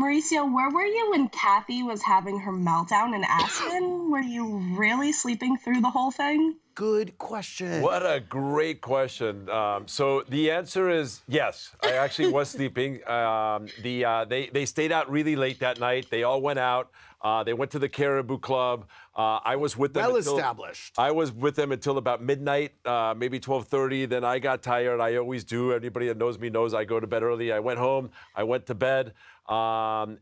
Mauricio, where were you when Kathy was having her meltdown in Aspen? Were you really sleeping through the whole thing? Good question. What a great question. So the answer is yes. I actually was sleeping. They stayed out really late that night. They all went out. They went to the Caribou Club. I was with them. Well established. I was with them until about midnight, maybe 12:30. Then I got tired. I always do. Anybody that knows me knows I go to bed early. I went home. I went to bed. And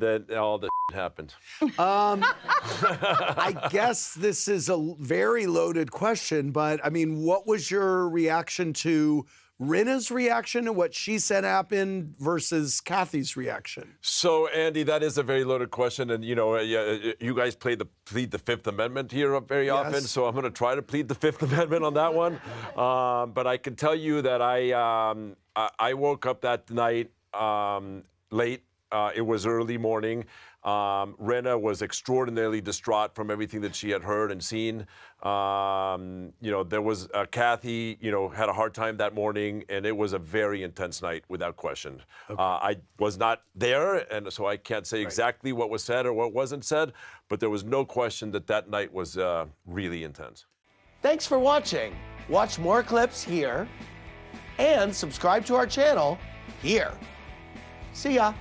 then all the happened. I guess this is a very loaded question, but I mean, what was your reaction to Rinna's reaction to what she said happened versus Kathy's reaction? So, Andy, that is a very loaded question. And, you know, you guys plead the Fifth Amendment here very often, so I'm going to try to plead the Fifth Amendment on that one. But I can tell you that I woke up that night late. It was early morning. Rinna was extraordinarily distraught from everything that she had heard and seen. You know, there was Kathy, you know, had a hard time that morning, and it was a very intense night, without question. Okay. I was not there, and so I can't say exactly what was said or what wasn't said, but there was no question that that night was really intense. Thanks for watching. Watch more clips here and subscribe to our channel here. See ya.